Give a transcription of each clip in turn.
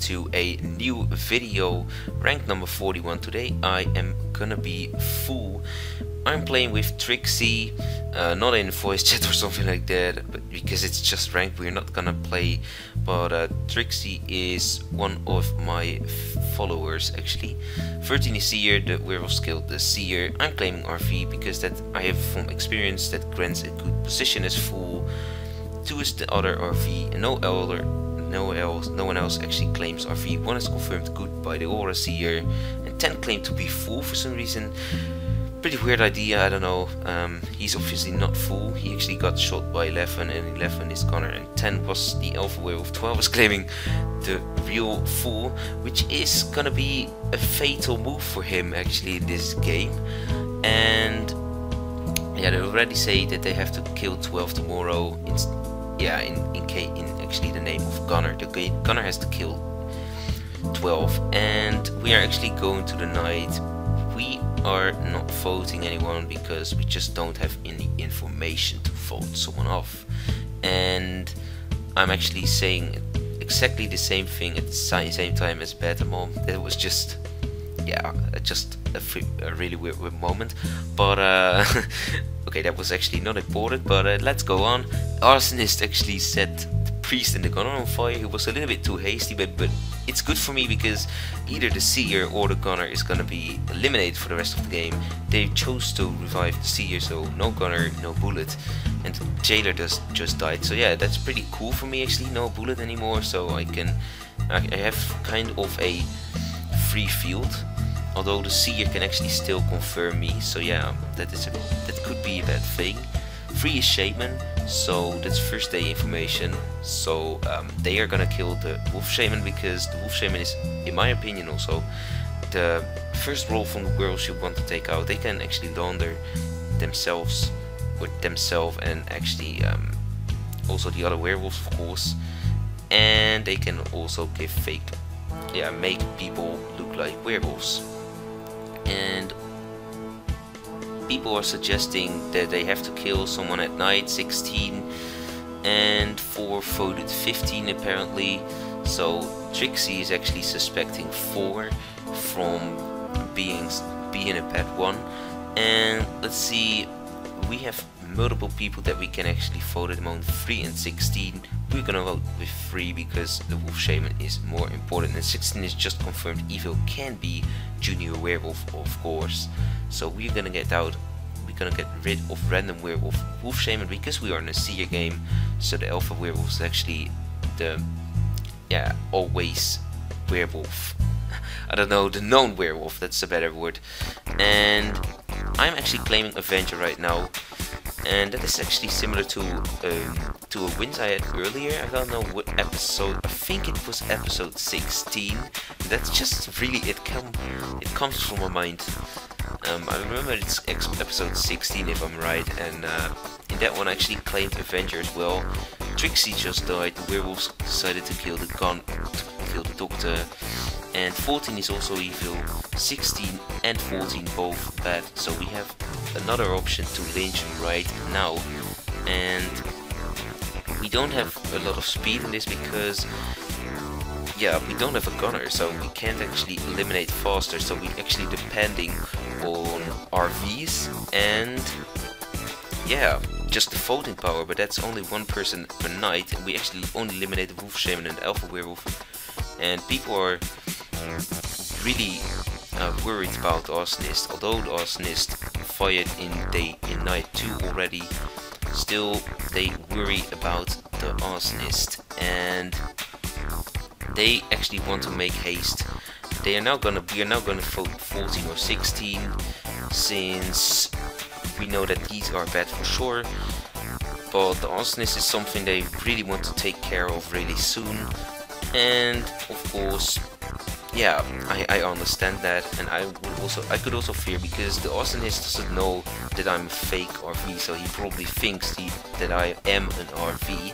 to a new video, rank number 41. Today I am gonna be full. I'm playing with Trixie, not in voice chat or something like that, but because it's just rank, we're not gonna play. But Trixie is one of my followers, actually. 13 is Seer, the werewolf skill, the Seer. I'm claiming RV because that I have from experience that grants a good position as full. 2 is the other RV, and no one else actually claims RV. 1 is confirmed good by the Aura Seer, and 10 claimed to be full for some reason. Pretty weird idea, I don't know. He's obviously not full. He actually got shot by 11, and 11 is Connor, and 10 was the Alpha Werewolf. 12 is claiming the real full, which is gonna be a fatal move for him actually in this game. And yeah, they already say that they have to kill 12 tomorrow. It's, yeah, in actually the name of Connor. Connor has to kill 12, and we are actually going to the night. We are not voting anyone because we just don't have any information to vote someone off, and I'm actually saying exactly the same thing at the same time as Batamon. That was just, yeah, just a really weird moment, but okay, that was actually not important, but let's go on. Arsonist actually set the priest and the gunner on fire. He was a little bit too hasty, but it's good for me because either the Seer or the Gunner is gonna be eliminated for the rest of the game. They chose to revive the Seer, so no Gunner, no bullet, and the Jailer just died. So yeah, that's pretty cool for me actually, no bullet anymore, so I have kind of a free field. Although the Seer can actually still confirm me, so yeah, that could be a bad thing. 3 is Shaman, so that's first day information, so they are gonna kill the Wolf Shaman because the Wolf Shaman is, in my opinion, also the first role from the girls you want to take out. They can actually launder themselves with themselves, and actually also the other werewolves, of course, and they can also give fake, yeah, make people look like werewolves. And people are suggesting that they have to kill someone at night, 16, and 4 voted 15 apparently, so Trixie is actually suspecting 4 from being a bad one. And let's see, we have multiple people that we can actually vote at the moment, 3 and 16. We're gonna vote with 3 because the Wolf Shaman is more important, and 16 is just confirmed evil, can be junior werewolf, of course. So we're gonna get rid of random werewolf Wolf Shaman because we are in a Seer game, so the Alpha Werewolf is actually the, yeah, always werewolf. I don't know, the known werewolf, that's a better word. And I'm actually claiming Avenger right now, and that is actually similar to a win I had earlier. I don't know what episode, I think it was episode 16. That's just really, it comes from my mind. I remember it's episode 16 if I'm right, and in that one I actually claimed Avenger as well. Trixie just died, the werewolves decided to kill the doctor, and 14 is also evil, 16 and 14 both bad, so we have another option to lynch him right now. And we don't have a lot of speed in this because, yeah, we don't have a gunner, so we can't actually eliminate faster, so we're actually depending on RVs and, yeah, just the voting power. But that's only one person per night, and we actually only eliminated the Wolf Shaman and the Alpha Werewolf, and people are really worried about the Arsonist. Although the Arsonist fired in night 2 already, still they worry about the Arsonist, and they actually want to make haste. They are now gonna, we are now gonna vote 14 or 16 since we know that these are bad for sure. But the Arsonist is something they really want to take care of really soon, and of course, yeah, I understand that, and I could also fear because the Arsonist doesn't know that I'm a fake RV, so he probably thinks that I am an RV.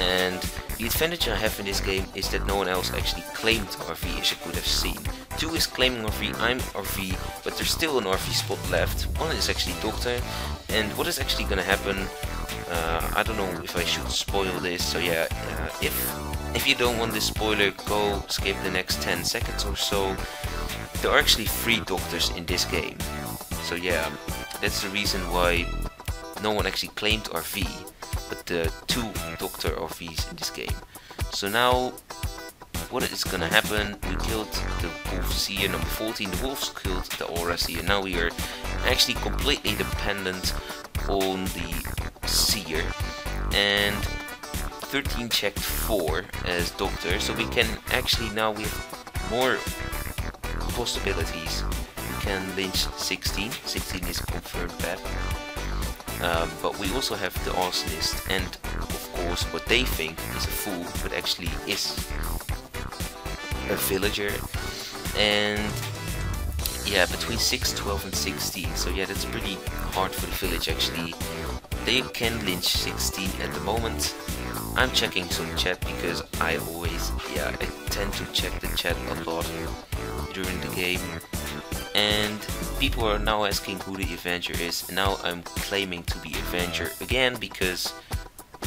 And the advantage I have in this game is that no one else actually claimed RV, as you could have seen. 2 is claiming Orvi, I'm Orvi, but there's still an Orvi spot left. 1 is actually Doctor, and what is actually gonna happen, I don't know if I should spoil this, so yeah, if you don't want this spoiler, go skip the next 10 seconds or so. There are actually 3 Doctors in this game, so yeah, that's the reason why no one actually claimed Orvi, but the 2 Doctor Orvis in this game. So now, what is gonna happen? We killed the Wolf Seer number 14, the Wolves killed the Aura Seer, now we are actually completely dependent on the Seer, and 13 checked 4 as Doctor, so we can actually now we have more possibilities. We can lynch 16, 16 is confirmed bad. But we also have the Arsonist, and of course what they think is a fool, but actually is a villager. And yeah, between 6, 12 and 16, so yeah, that's pretty hard for the village actually. They can lynch 16 at the moment. I'm checking some chat because I always, yeah, I tend to check the chat a lot during the game. And people are now asking who the Avenger is, and now I'm claiming to be Avenger again because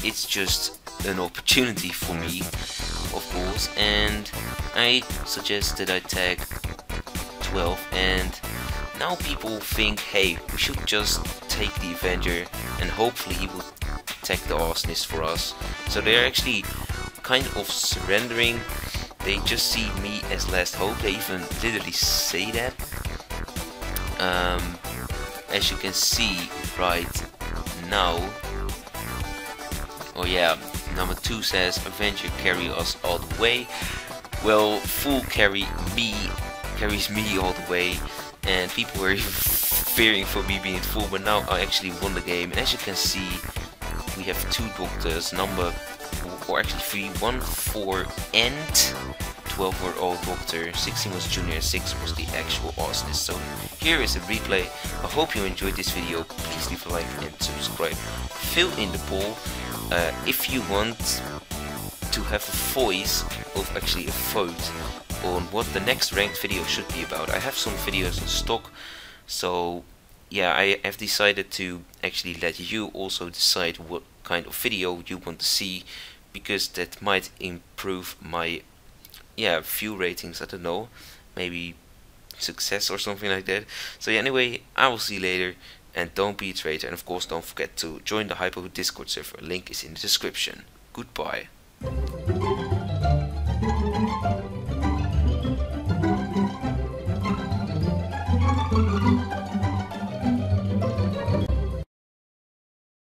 it's just an opportunity for me, of course. And I suggest that I tag 12, and now people think, hey, we should just take the Avenger and hopefully he will tag the Arsonist for us. So they're actually kind of surrendering, they just see me as last hope, they even literally say that. As you can see right now, oh yeah, number 2 says Avenger carry us all the way. Well, fool carries me all the way, and people were fearing for me being fool, but now I actually won the game. And as you can see, we have 2 Doctors, number, or actually 3, 1, 4, and 12 were all Doctor, 16 was Junior, 6 was the actual Arsonist. So here is a replay. I hope you enjoyed this video. Please leave a like and subscribe. Fill in the poll if you want to have a voice, or actually a vote, on what the next ranked video should be about. I have some videos in stock, so yeah, I have decided to actually let you also decide what kind of video you want to see, because that might improve my, yeah, view ratings, I don't know, maybe success or something like that. So yeah, anyway, I will see you later, and don't be a traitor, and of course don't forget to join the Hypohood Discord server, link is in the description. Goodbye.